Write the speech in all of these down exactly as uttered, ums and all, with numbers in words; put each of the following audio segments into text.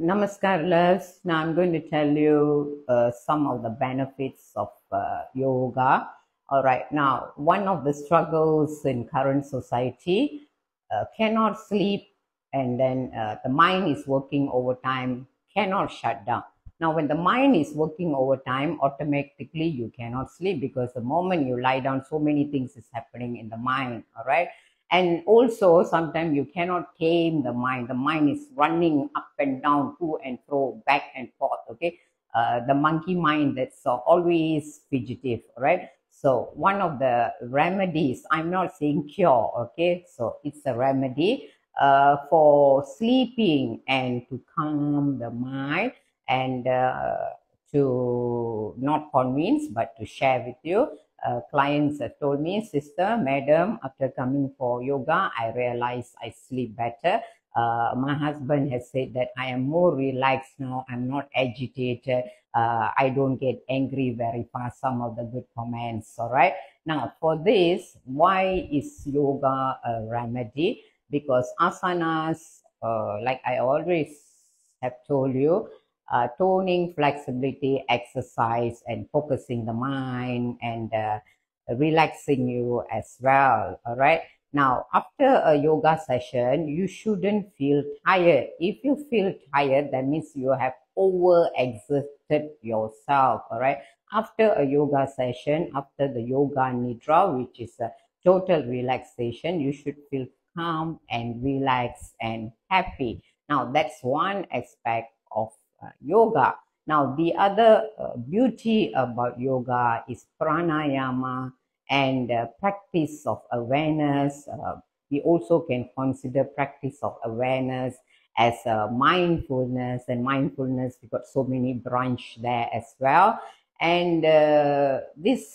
Namaskar loves. Now I'm going to tell you uh, some of the benefits of uh, yoga. All right. Now, one of the struggles in current society, uh, cannot sleep, and then uh, the mind is working overtime, cannot shut down. Now, when the mind is working overtime, automatically you cannot sleep, because the moment you lie down, so many things is happening in the mind. All right. And also, sometimes you cannot tame the mind. The mind is running up and down, to and fro, back and forth, okay? Uh, the monkey mind that's always fugitive, right? So, one of the remedies, I'm not saying cure, okay? So, it's a remedy uh, for sleeping and to calm the mind, and uh, to not convince, but to share with you. Uh, clients have told me, sister, madam, after coming for yoga, I realized I sleep better. Uh, my husband has said that I am more relaxed now. I'm not agitated. Uh, I don't get angry very fast. Some of the good comments. All right. Now, for this, why is yoga a remedy? Because asanas, uh, like I always have told you, Uh, toning, flexibility, exercise, and focusing the mind, and uh, relaxing you as well. All right. Now, after a yoga session, you shouldn't feel tired. If you feel tired, that means you have overexerted yourself. All right. After a yoga session, after the yoga nidra, which is a total relaxation, you should feel calm and relaxed and happy. Now, that's one aspect of Uh, yoga. Now, the other uh, beauty about yoga is pranayama and uh, practice of awareness. Uh, we also can consider practice of awareness as uh, mindfulness, and mindfulness, we've got so many branches there as well. And uh, these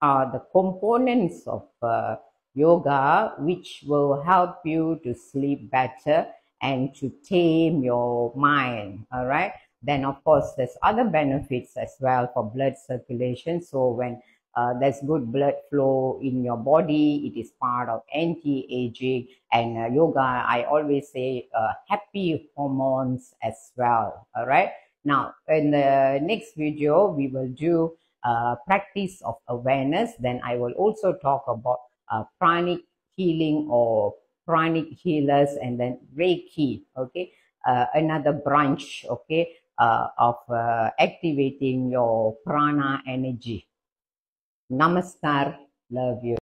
are the components of uh, yoga which will help you to sleep better and to tame your mind. All right. Then, of course, there's other benefits as well for blood circulation. So when uh, there's good blood flow in your body, it is part of anti-aging, and uh, yoga, I always say uh, happy hormones as well. All right. Now, in the next video, we will do uh, practice of awareness. Then I will also talk about uh, pranic healing, or Pranic healers, and then Reiki, okay, uh, another branch, okay, uh, of uh, activating your prana energy. Namaskar, love you.